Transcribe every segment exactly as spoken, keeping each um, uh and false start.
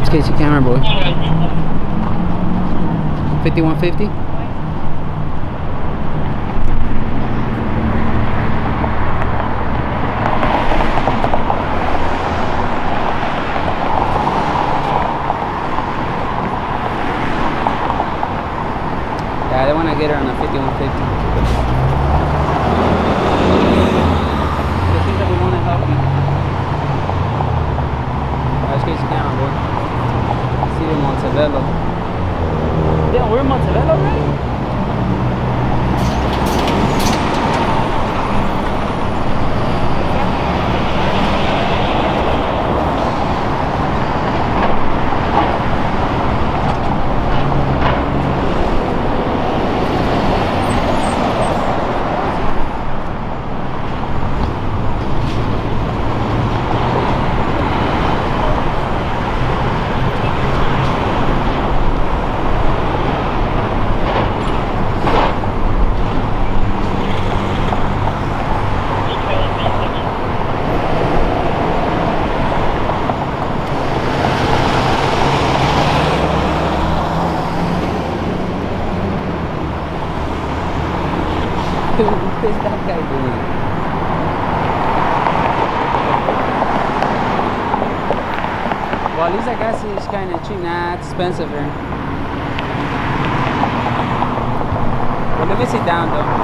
That's Casey Cameron, boy. fifty-one fifty? Yeah, they want to get her on a fifty-one fifty. Montebello. Yeah, we're in Montebello already? What is that guy doing? Well, at least I guess it's kind of cheap. Nah, it's expensive here. Well, let me sit down already.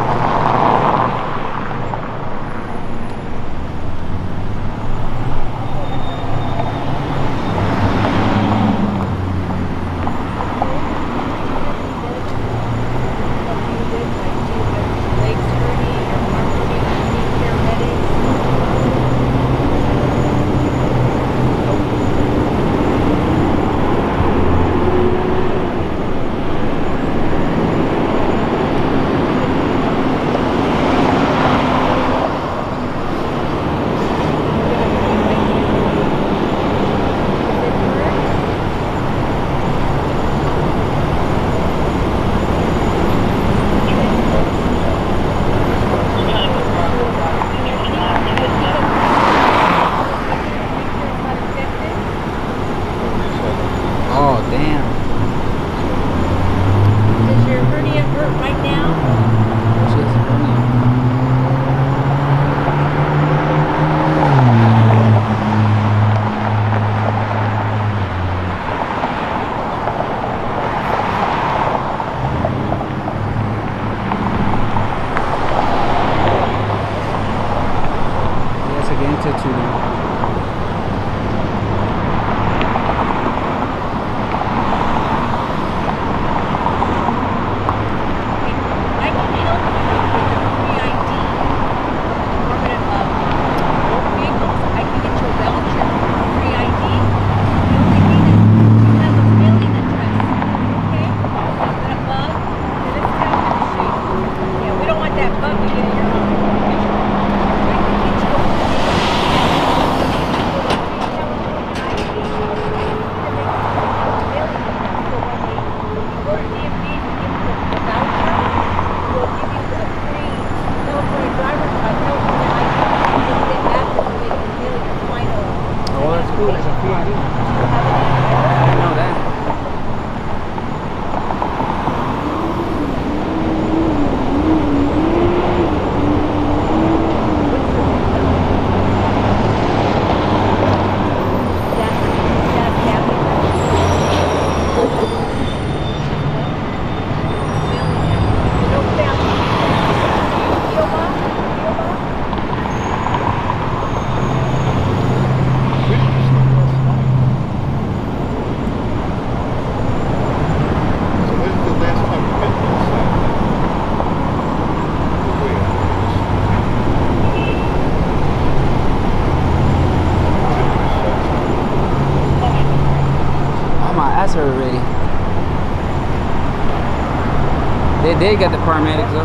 They did get the paramedics though. So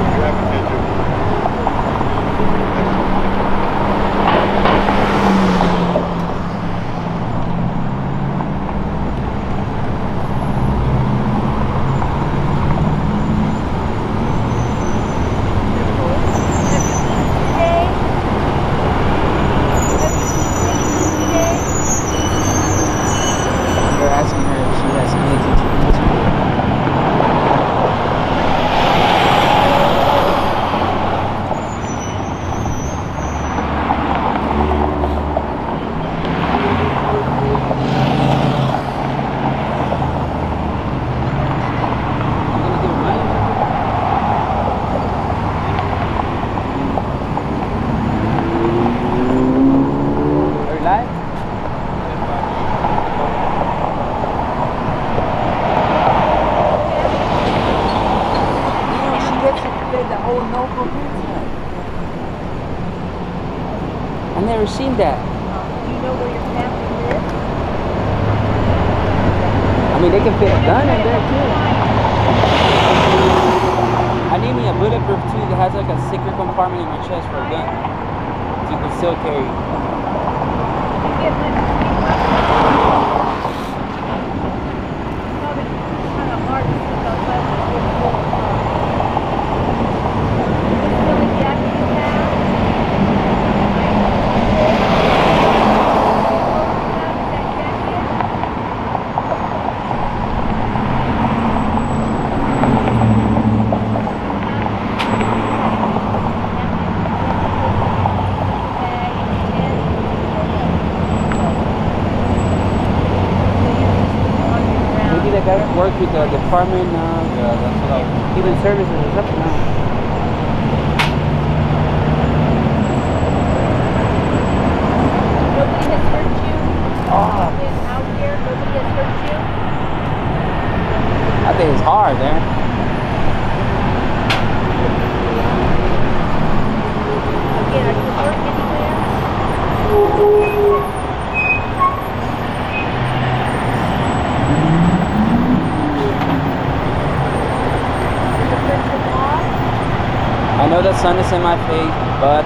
you have to do Hey. never seen that. Do you know where your family lives? I mean, they can fit a gun in there too. I need me a bulletproof too that has like a secret compartment in your chest for a gun, so you can still carry. Work with the department now, uh, yeah, that's what I human services or something now. Nobody has hurt you? Oh. Out here, nobody has hurt you? I think it's hard there. Again, are you hurt anywhere? I know the sun is in my face, but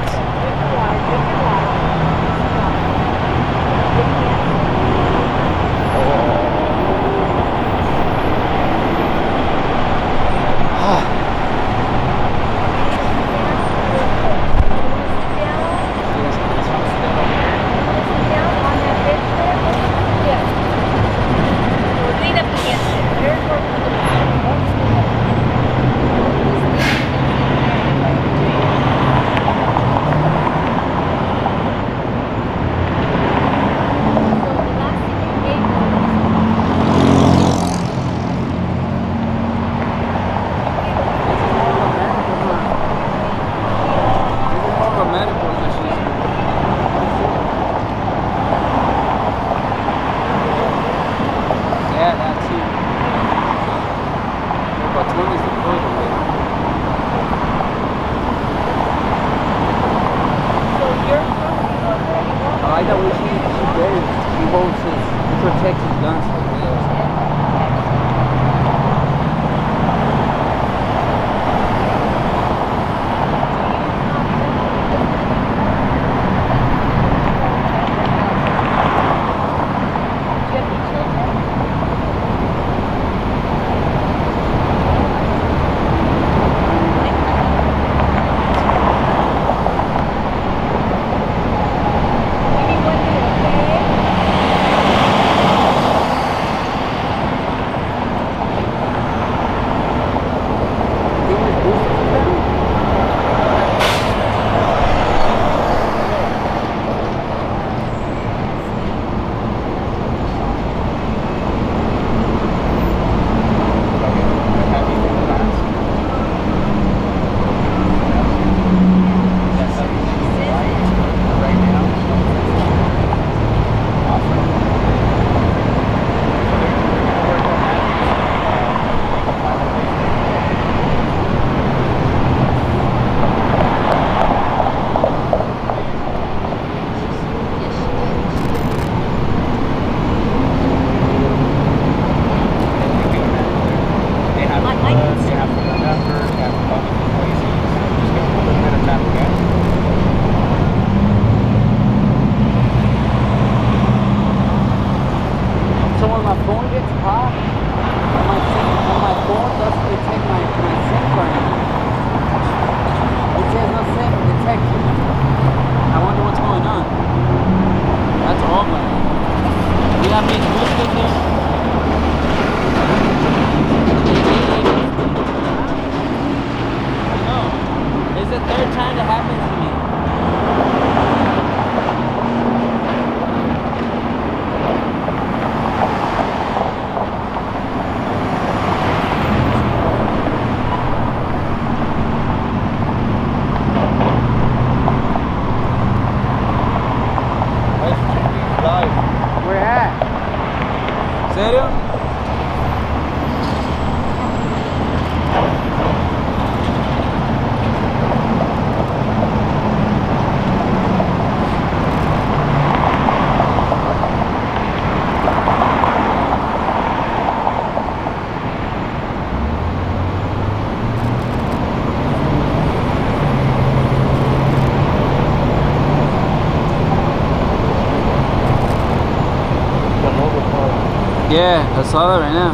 Yeah, I saw that right now.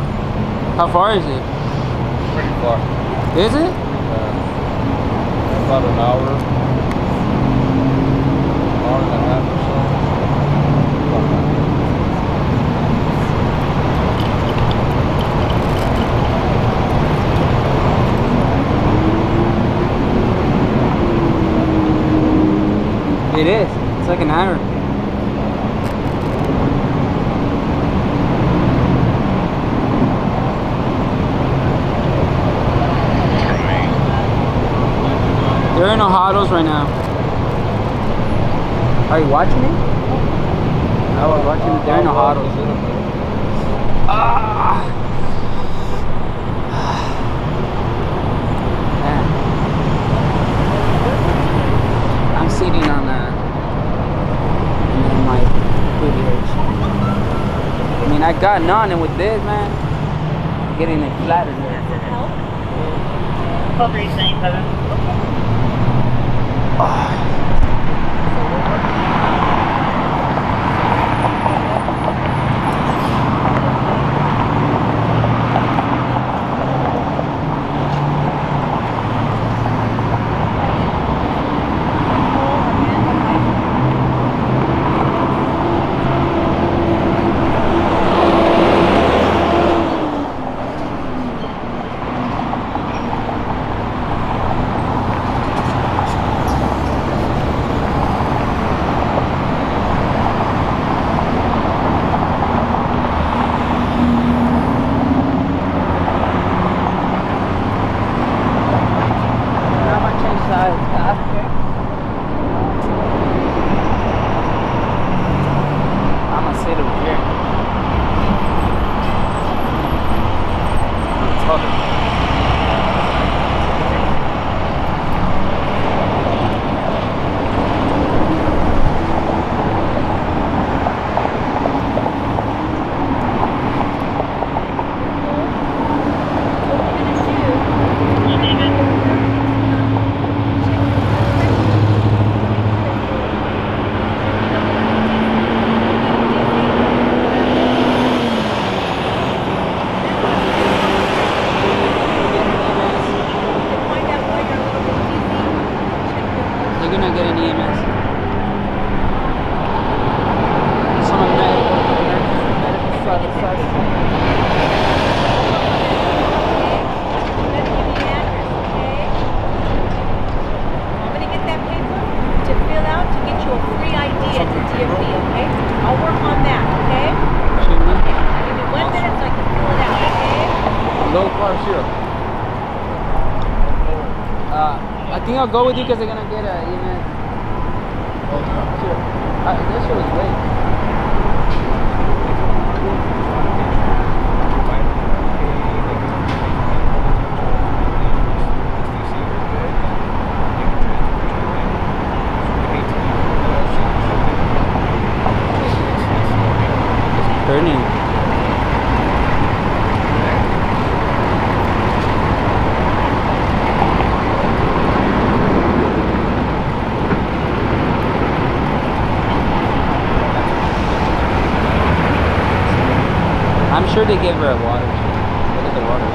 How far is it? Pretty far. Is it? Uh, about an hour. An hour and a half or so. It is. It's like an hour. They're in the huddles right now. Are you watching it? I was watching it. They're in the huddles. Ah. Sitting on that, and then my privilege. I mean, I got none, and with this, man, I'm getting it flattered. Does it help? What were you saying, Kevin? Okay. I'll go with you because they're gonna get a email. Oh, no. Sure. Uh, this shit was great. Burning. I'm sure they gave her a water. Look at the water.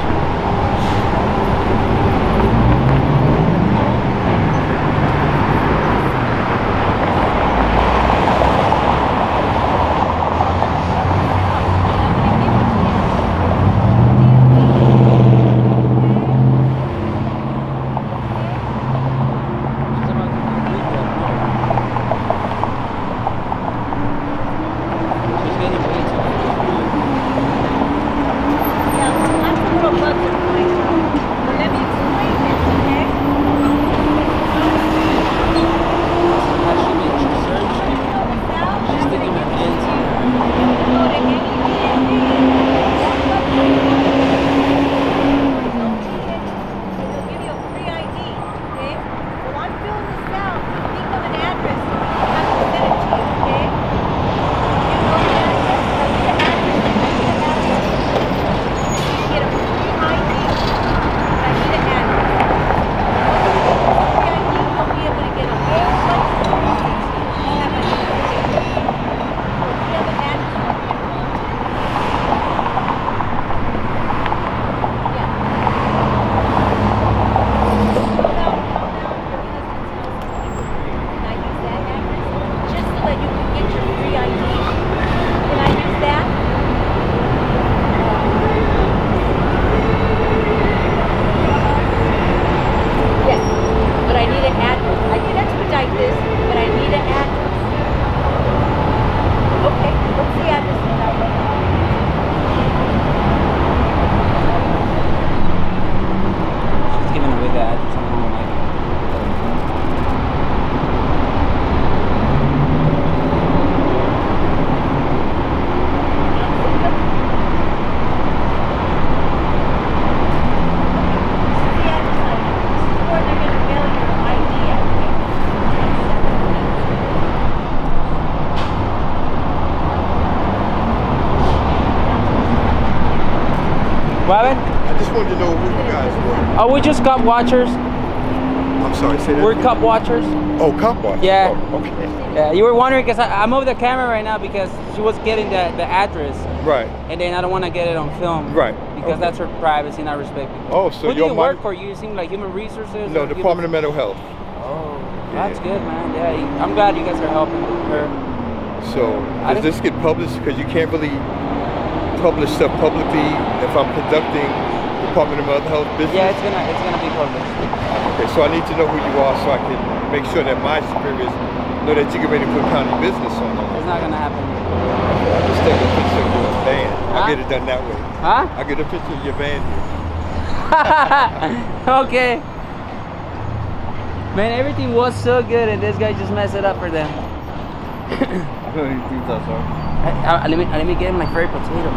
Robin? I just wanted to know who you guys were. Oh, we just cup watchers. I'm sorry, say that. We're cup watchers. Oh, cup watchers. Yeah. Oh, okay. Yeah, you were wondering because I'm over the camera right now because she was getting the, the address. Right. And then I don't want to get it on film. Right. Because okay. that's her privacy and I respect people. Oh, so Who do you work for? You seem like human resources? No, Department of Mental Health. Oh, yeah. That's good, man. Yeah, I'm glad you guys are helping her. So, does this get published? Because you can't really publish stuff publicly if I'm conducting Department of Mental Health business? Yeah, it's gonna, it's gonna be published. Okay, so I need to know who you are so I can make sure that my superiors know that you can ready to put county business on them. It's not gonna happen. Okay, I'll just take a picture of your van. Huh? I'll get it done that way. Huh? I'll get a picture of your van here. Okay. Man, everything was so good and this guy just messed it up for them. I feel like you think that's all right. I, I, let, me, I, let me get him like very potato.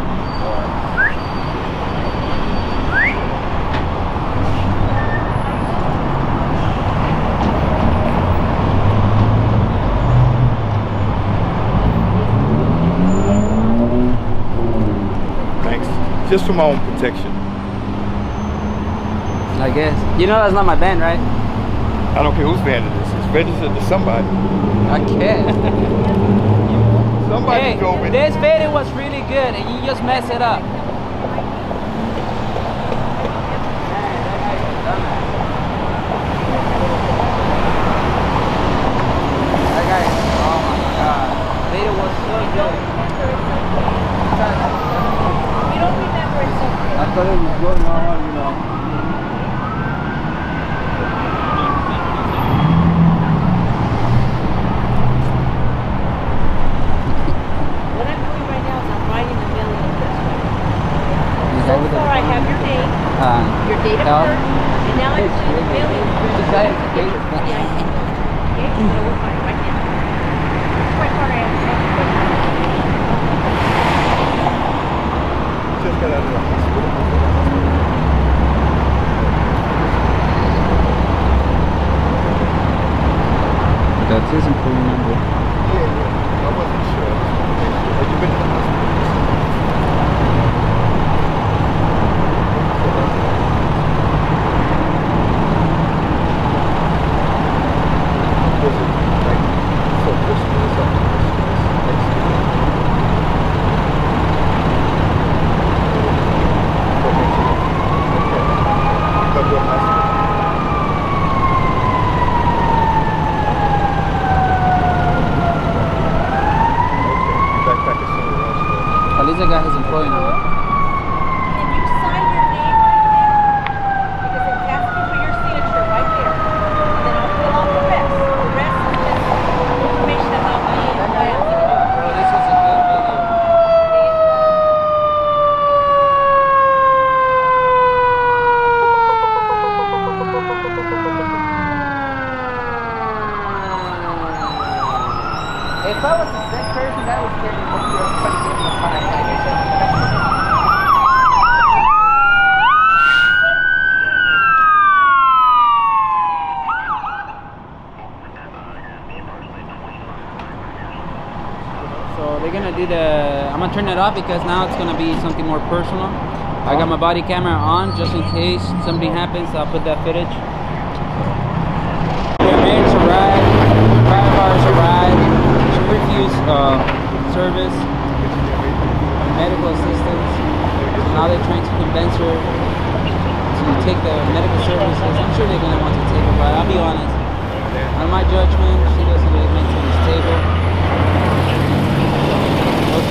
Thanks. Just for my own protection. I guess. You know that's not my band, right? I don't care whose band it is. It's registered to somebody. I can't. Somebody hey, drove it. This video was really good and you just messed it up. That guy, oh my god. The video was so good. We don't remember it so good. I thought it was going on, you know. Turn it off because now it's gonna be something more personal. Oh. I got my body camera on just in case something happens. I'll put that footage. The Americans arrived. Private cars arrived. She refused uh, service, medical assistance. Now they're trying to convince her to take the medical services. I'm sure they're gonna want to take her, but I'll be honest. On my judgment, she doesn't really make sense table.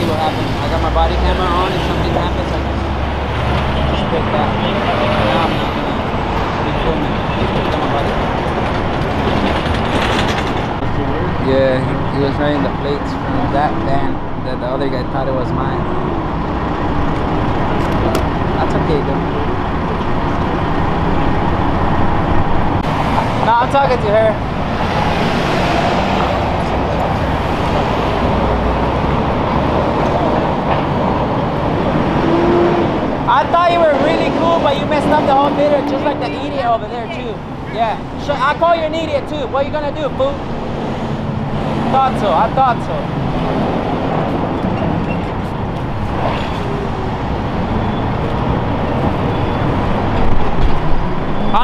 What happened. I got my body camera on. If something happens, I just pick that. Now I'm not gonna be filming. I got my body camera. Yeah, he was running the plates from that van that the other guy thought it was mine. That's okay though. No, I'm talking to her. I thought you were really cool, but you messed up the whole video, just like the idiot over there too. Yeah, so I call you an idiot too. What are you gonna do, boo? Thought so. I thought so.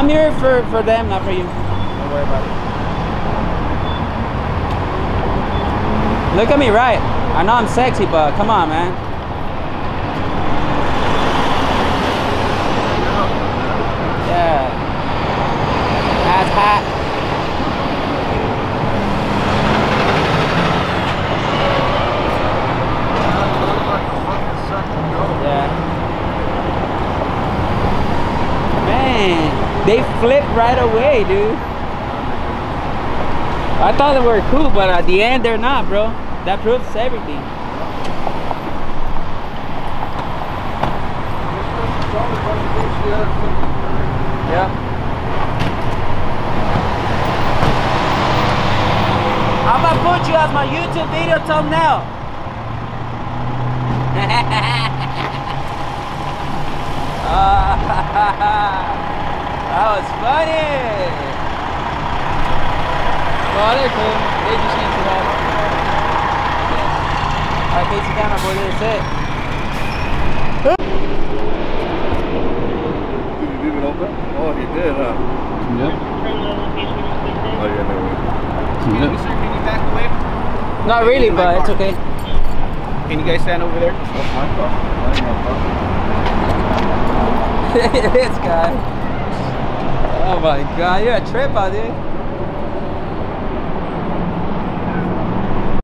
I'm here for, for them, not for you. Don't worry about it. Look at me right. I know I'm sexy, but come on, man. Yeah. That's hot. They flip right away, dude. I thought they were cool, but at the end, they're not, bro. That proves everything. Yeah. I'm gonna put you as my YouTube video thumbnail. uh, That was funny! Oh, they're cool. They just need to that. Yeah. Alright, face it down, my boy. That's it. Did you leave it open? Oh, he did, huh? Yep. Oh, yeah, no way. Excuse me, sir. Can you back away? Not really, but it's okay. Can you guys stand over there? That's my car. That's my car. This guy. Oh my god, you're a trip out, dude.